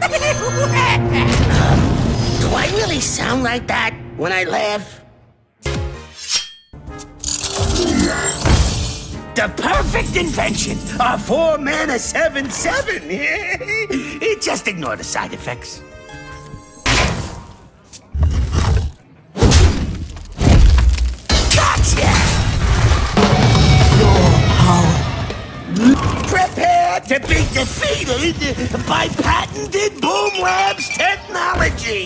Do I really sound like that when I laugh? The perfect invention, a 4-mana 7/7. Just ignore the side effects. Gotcha! Your power. Prepare to be defeated by patented Boom Labs technology.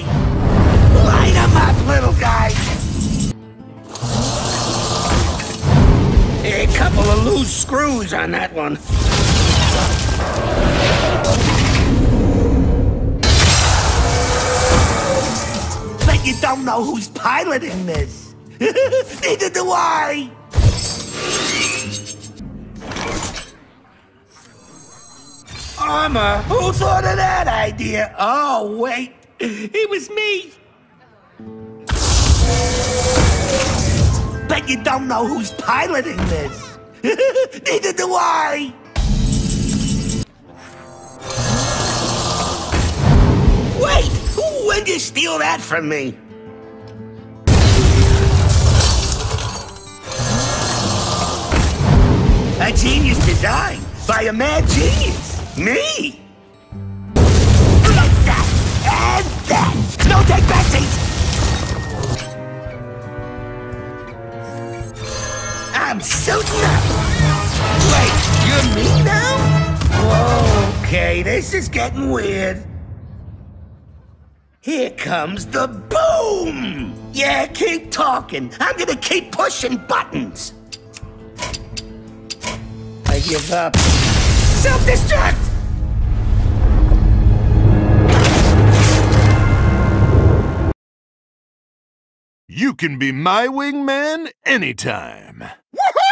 Line 'em up, little guy. A couple of loose screws on that one. Bet you don't know who's piloting this. Neither do I. Armor? Who thought of that idea? Oh, wait. It was me. Bet you don't know who's piloting this. Neither do I. Wait, when'd you steal that from me? A genius design by a mad genius. Me? Like that and that. No take back seats. I'm suiting up! Wait, you're me now? Whoa, okay, this is getting weird. Here comes the boom! Yeah, keep talking. I'm gonna keep pushing buttons. I give up. Self-destruct! You can be my wingman anytime. Woohoo!